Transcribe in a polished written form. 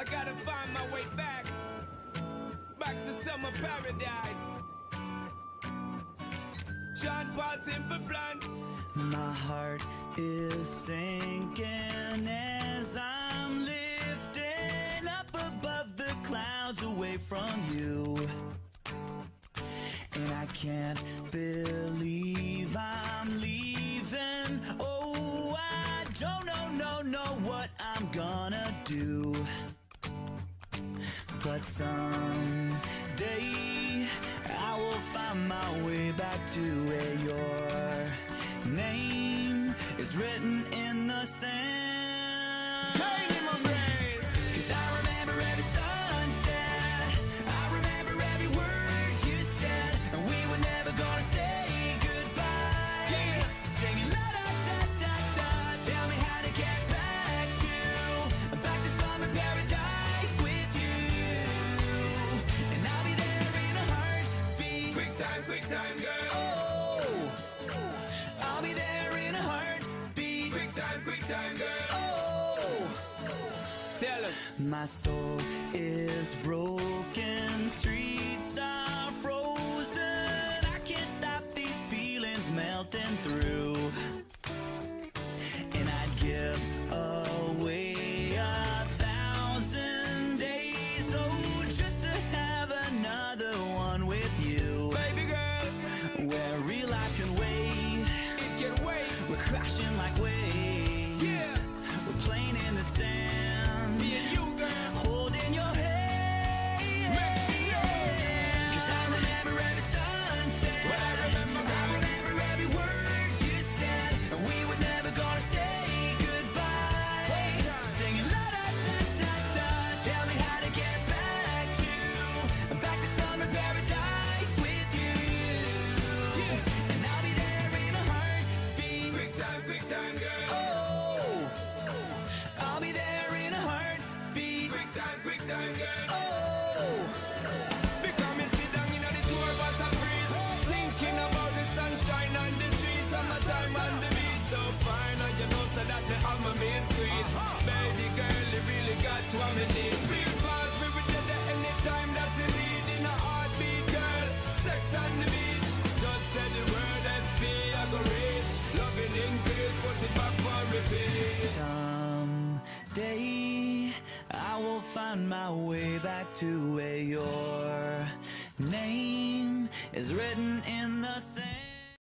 I gotta find my way back, back to summer paradise. John Paul Simper Blunt. My heart is sinking as I'm lifting up above the clouds away from you. And I can't believe I'm leaving. Oh, I don't know what I'm gonna do. But someday I will find my way back to where your name is written in the sand. Stay in my brain, 'cause I remember every sunset, I remember every word you said, and we were never gonna say goodbye. Yeah. Singing la da da da da, tell me how to get back to summer paradise with you, and I'll be there in a heartbeat. Quick time, girl. Oh, I'll be there in a heartbeat. Quick time, girl. Oh, tell 'em. My soul is broken, streets are frozen. I can't stop these feelings melting through, and I'd give away a 1,000 days, oh, just to have another one with you. Baby girl, Where real life can wait, it can wait. We're crashing like waves, yeah. We're playing in the sand, me and you, girl, holding your hand. Yeah. 'Cause I remember every sunset, I remember every word you said, and we were never gonna say goodbye. Singing la da da da da, tell me how to get back to summer paradise with you, and I'll be there in a heartbeat. Quick time, girl. Oh, I'll be there in a heartbeat. Quick time, girl. Oh, becoming sitting down in the tour bus and breeze, thinking about the sunshine and the trees, summertime and the beach. So fine, and you know so that me on my main street. Baby girl, you really got what me need. Feel fast, we will get there anytime that you need. In a heartbeat, girl, sex on the beach. Just say the word SP, I go reach. Loving increase, put it back for repeat. Someday I will find my way back to where your name is written in the sand.